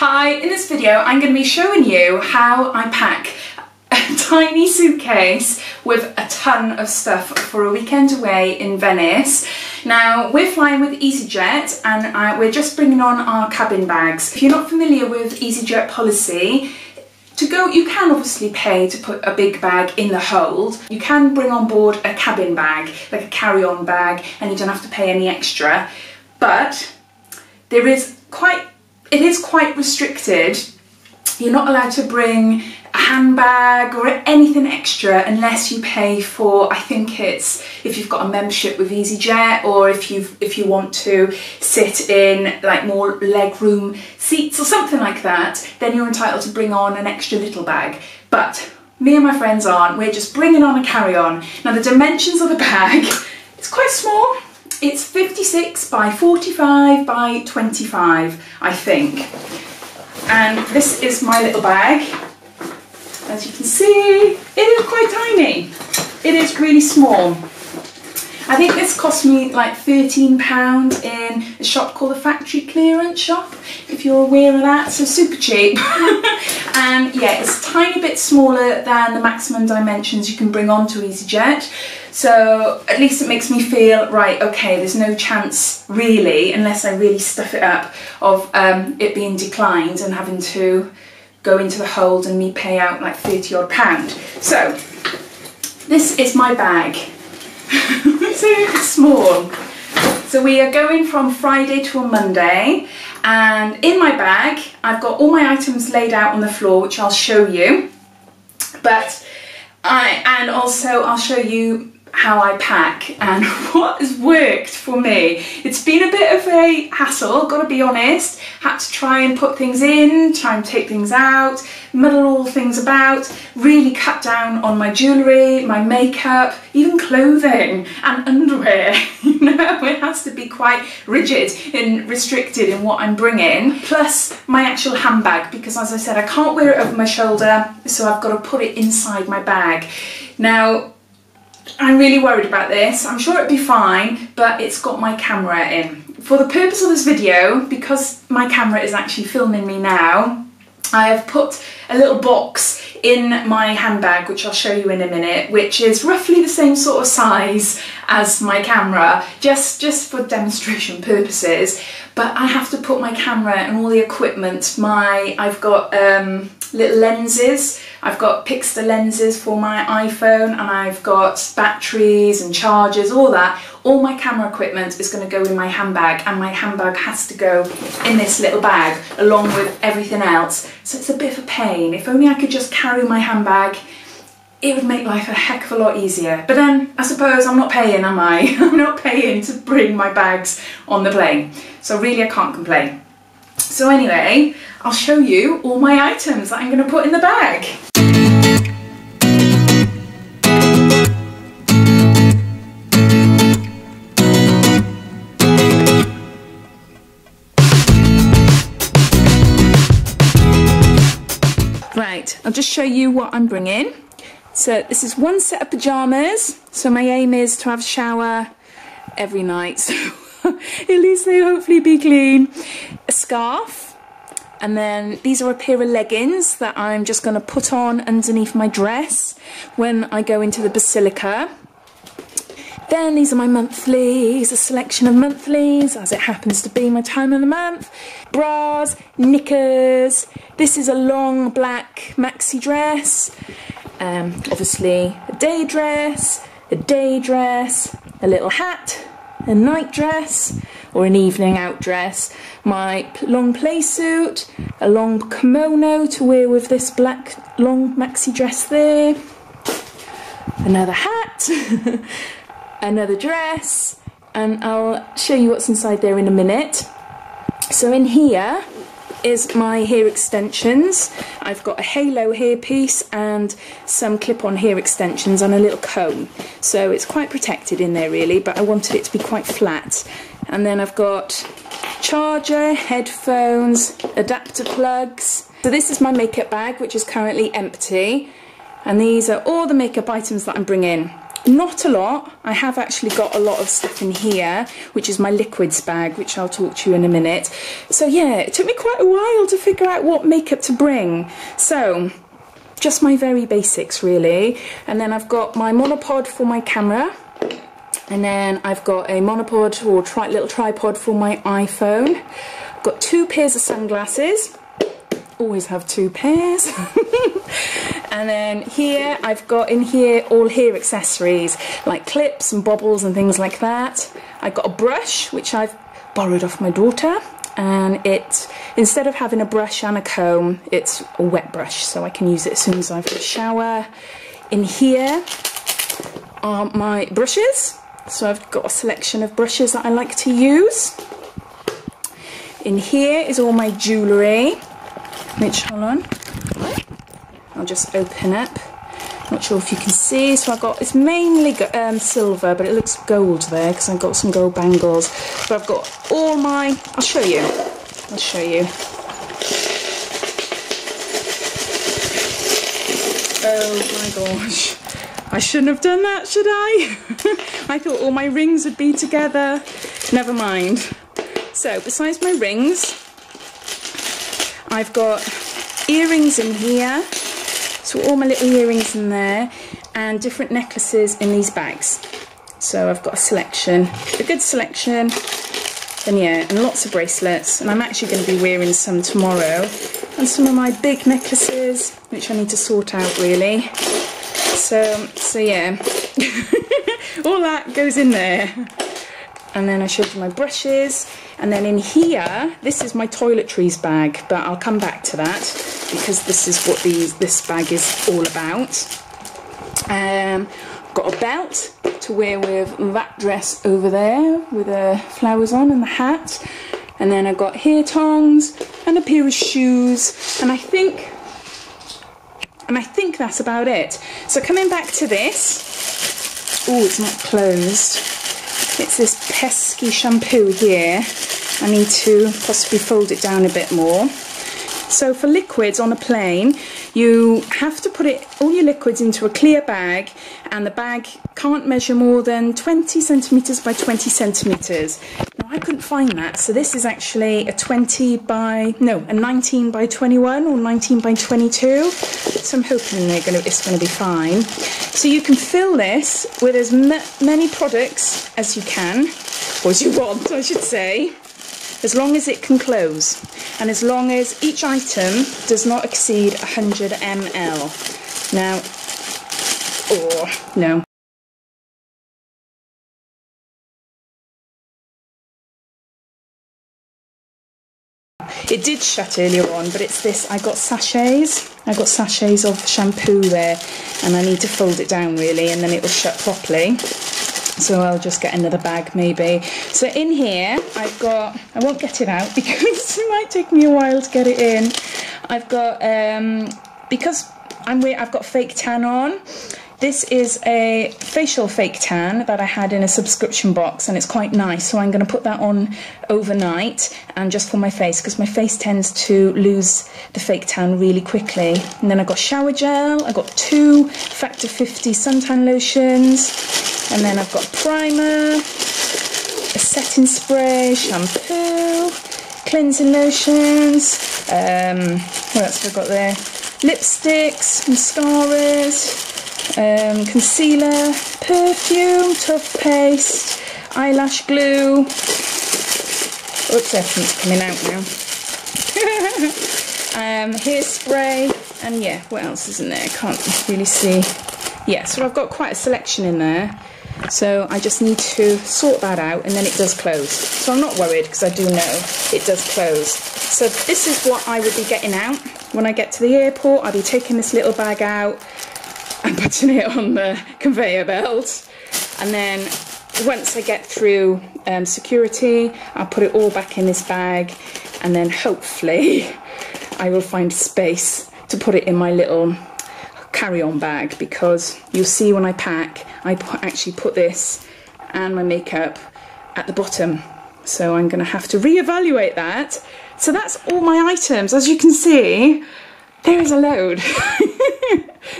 Hi, in this video I'm going to be showing you how I pack a tiny suitcase with a ton of stuff for a weekend away in Venice. Now, we're flying with EasyJet and we're just bringing on our cabin bags. If you're not familiar with EasyJet policy, you can obviously pay to put a big bag in the hold. You can bring on board a cabin bag, like a carry-on bag, and you don't have to pay any extra. But it is quite restricted. You're not allowed to bring a handbag or anything extra unless you pay for, I think it's if you've got a membership with EasyJet, or if you want to sit in like more legroom seats or something like that, then you're entitled to bring on an extra little bag. But me and my friends aren't, we're just bringing on a carry-on. Now the dimensions of the bag, it's quite small. It's 56 by 45 by 25, I think. And this is my little bag. As you can see, it is quite tiny. It is really small. I think this cost me like £13 in a shop called the Factory Clearance Shop, if you're aware of that, so super cheap. And yeah, it's a tiny bit smaller than the maximum dimensions you can bring onto EasyJet. So at least it makes me feel, right, okay, there's no chance really, unless I really stuff it up, of it being declined and having to go into the hold and me pay out like £30 odd. So this is my bag. So small. So we are going from Friday to a Monday, and in my bag I've got all my items laid out on the floor, which I'll show you. And also I'll show you how I pack and what has worked for me. It's been a bit of a hassle, gotta be honest. Had to try and put things in, try and take things out, muddle all things about, really cut down on my jewellery, my makeup, even clothing and underwear. You know, it has to be quite rigid and restricted in what I'm bringing. Plus my actual handbag, because as I said, I can't wear it over my shoulder, so I've got to put it inside my bag. Now, I'm really worried about this. I'm sure it'd be fine, but it's got my camera in. For the purpose of this video, because my camera is actually filming me now, I have put a little box in my handbag, which I'll show you in a minute, which is roughly the same sort of size as my camera, just for demonstration purposes. But I have to put my camera and all the equipment, I've got little lenses, I've got Pixter lenses for my iPhone, and I've got batteries and chargers, all that. All my camera equipment is going to go in my handbag, and my handbag has to go in this little bag along with everything else. So it's a bit of a pain. If only I could just carry my handbag, it would make life a heck of a lot easier. But then I suppose I'm not paying, am I? I'm not paying to bring my bags on the plane. So really I can't complain. So anyway, I'll show you all my items that I'm going to put in the bag. Right, I'll just show you what I'm bringing. So this is one set of pyjamas. So my aim is to have a shower every night, so at least they'll hopefully be clean. A scarf, and then these are a pair of leggings that I'm just going to put on underneath my dress when I go into the basilica. Then these are my monthlies, a selection of monthlies as it happens to be my time of the month. Bras, knickers, this is a long black maxi dress, obviously a day dress, a little hat, a night dress or an evening out dress, my long play suit, a long kimono to wear with this black long maxi dress there, another hat, another dress, and I'll show you what's inside there in a minute. So in here is my hair extensions. I've got a halo hairpiece and some clip-on hair extensions and a little comb, so it's quite protected in there really, but I wanted it to be quite flat. And then I've got charger, headphones, adapter plugs. So this is my makeup bag, which is currently empty, and these are all the makeup items that I'm bringing. Not a lot. I have actually got a lot of stuff in here, which is my liquids bag, which I'll talk to you in a minute. So yeah, it took me quite a while to figure out what makeup to bring. So just my very basics really. And then I've got my monopod for my camera. And then I've got a monopod or little tripod for my iPhone. I've got two pairs of sunglasses. Always have two pairs. And then here I've got in here all hair accessories like clips and bobbles and things like that. I've got a brush which I've borrowed off my daughter, and it, instead of having a brush and a comb, it's a wet brush, so I can use it as soon as I've got a shower. In here are my brushes, so I've got a selection of brushes that I like to use. In here is all my jewellery, which, hold on, I'll just open up. Not sure if you can see, so I've got, it's mainly silver, but it looks gold there because I've got some gold bangles. But I've got all my, I'll show you. Oh my gosh, I shouldn't have done that, should I? I thought all my rings would be together. Never mind. So besides my rings, I've got earrings in here, so all my little earrings in there, and different necklaces in these bags. So I've got a selection, a good selection, and yeah, and lots of bracelets. And I'm actually going to be wearing some tomorrow, and some of my big necklaces, which I need to sort out really. So yeah, all that goes in there. And then I showed you my brushes, and then in here, this is my toiletries bag, but I'll come back to that because this is what this bag is all about. Got a belt to wear with that dress over there with the flowers on and the hat, and then I've got hair tongs and a pair of shoes, and I think that's about it. So coming back to this, oh, it's not closed. It's this pesky shampoo here. I need to possibly fold it down a bit more. So for liquids on a plane, you have to put all your liquids into a clear bag, and the bag can't measure more than 20 centimetres by 20 centimetres. Now I couldn't find that, so this is actually a 19 by 21 or 19 by 22. So I'm hoping it's going to be fine. So you can fill this with as many products as you can, or as you want, I should say, as long as it can close, and as long as each item does not exceed 100 ml. Now, oh, no. It did shut earlier on, but it's this, I got sachets of shampoo there, and I need to fold it down really, and then it will shut properly. So I'll just get another bag maybe. So in here I've got, I won't get it out because it might take me a while to get it in. I've got, because I've got fake tan on. This is a facial fake tan that I had in a subscription box, and it's quite nice, so I'm going to put that on overnight, and just for my face, because my face tends to lose the fake tan really quickly. And then I've got shower gel, I've got two Factor 50 suntan lotions, and then I've got primer, a setting spray, shampoo, cleansing lotions, what else have I got there? Lipsticks, mascaras, concealer, perfume, toothpaste, eyelash glue. Oops, everything's coming out now. Hairspray, and yeah, what else is in there? I can't really see. Yeah, so I've got quite a selection in there. So I just need to sort that out, and then it does close. So I'm not worried because I do know it does close. So this is what I would be getting out. When I get to the airport, I'll be taking this little bag out and putting it on the conveyor belt, and then once I get through security, I'll put it all back in this bag, and then hopefully I will find space to put it in my little carry-on bag, because you'll see when I pack, I actually put this and my makeup at the bottom, so I'm going to have to reevaluate that. So that's all my items. As you can see, There is a load.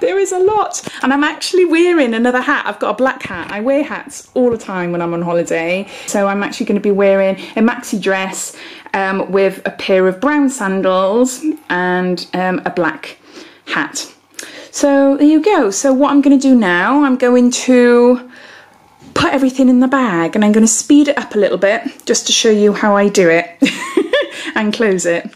There is a lot. And I'm actually wearing another hat. I've got a black hat. I wear hats all the time when I'm on holiday. So I'm actually going to be wearing a maxi dress with a pair of brown sandals and a black hat. So there you go. So what I'm going to do now, I'm going to put everything in the bag and I'm going to speed it up a little bit just to show you how I do it and close it.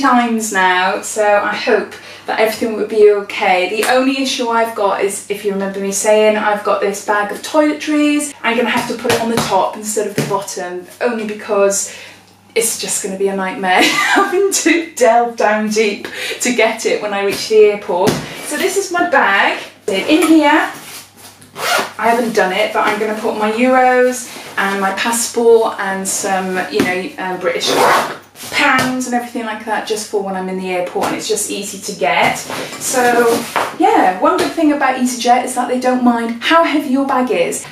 Times now, so I hope that everything would be okay. The only issue I've got is, if you remember me saying, I've got this bag of toiletries. I'm gonna have to put it on the top instead of the bottom, only because it's just gonna be a nightmare having to delve down deep to get it when I reach the airport. So this is my bag. In here, I haven't done it, but I'm gonna put my euros and my passport and some, you know, British pounds and everything like that, just for when I'm in the airport and it's just easy to get. So yeah, one good thing about EasyJet is that they don't mind how heavy your bag is.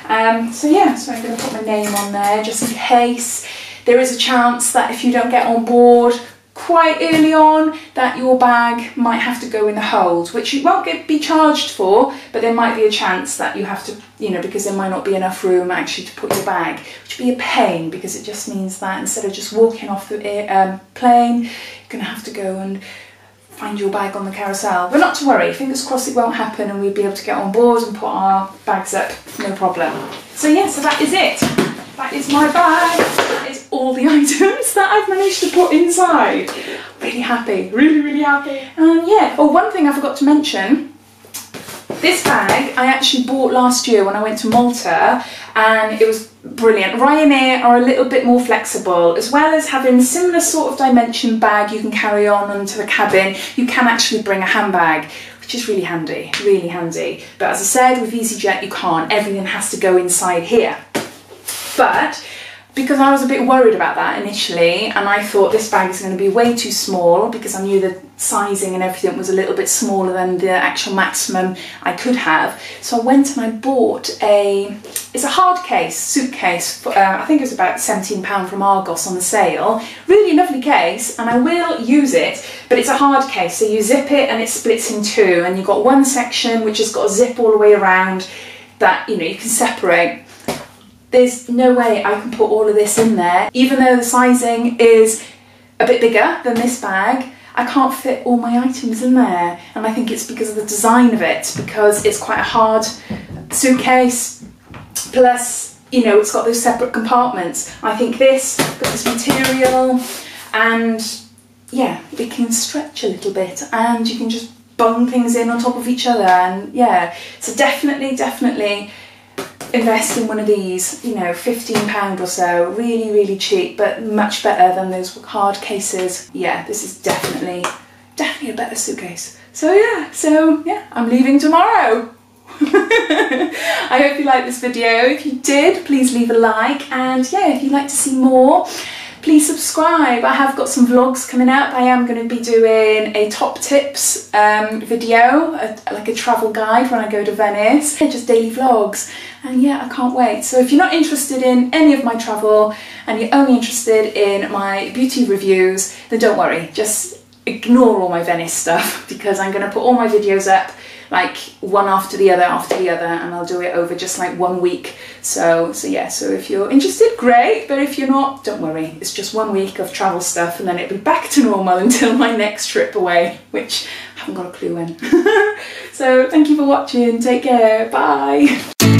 So yeah, so I'm going to put my name on there just in case. There is a chance that if you don't get on board quite early on, that your bag might have to go in the hold, which you won't be charged for, but there might be a chance that you have to, you know, because there might not be enough room actually to put your bag, which would be a pain, because it just means that instead of just walking off the plane, you're gonna have to go and find your bag on the carousel. But not to worry, fingers crossed it won't happen and we'll be able to get on board and put our bags up, no problem. So yeah, so that is it. That is my bag, that is all the items that I've managed to put inside. Really happy, really, really happy. Yeah, oh, one thing I forgot to mention, this bag I actually bought last year when I went to Malta, and it was brilliant. Ryanair are a little bit more flexible. As well as having a similar sort of dimension bag you can carry on onto the cabin, you can actually bring a handbag, which is really handy, really handy. But as I said, with EasyJet you can't, everything has to go inside here. But because I was a bit worried about that initially, and I thought this bag is going to be way too small, because I knew the sizing and everything was a little bit smaller than the actual maximum I could have. So I went and I bought it's a hard case, suitcase, for, I think it was about £17 from Argos on the sale. Really lovely case, and I will use it, but it's a hard case, so you zip it and it splits in two, and you've got one section which has got a zip all the way around that, you know, you can separate. There's no way I can put all of this in there. Even though the sizing is a bit bigger than this bag, I can't fit all my items in there. And I think it's because of the design of it, because it's quite a hard suitcase. Plus, you know, it's got those separate compartments. I think this, got this material, and yeah, it can stretch a little bit and you can just bung things in on top of each other. And yeah, so definitely, definitely, invest in one of these, you know, £15 or so, really, really cheap, but much better than those hard cases. Yeah, this is definitely, definitely a better suitcase. So yeah, I'm leaving tomorrow. I hope you liked this video. If you did, please leave a like, and yeah, if you'd like to see more, please subscribe. I have got some vlogs coming up. I am going to be doing a top tips video, like a travel guide when I go to Venice. They're just daily vlogs, and yeah, I can't wait. So if you're not interested in any of my travel and you're only interested in my beauty reviews, then don't worry, just ignore all my Venice stuff, because I'm going to put all my videos up like one after the other, and I'll do it over just like 1 week. So yeah, so if you're interested, great, but if you're not, don't worry. It's just 1 week of travel stuff, and then it'll be back to normal until my next trip away, which I haven't got a clue when. So thank you for watching, take care, bye.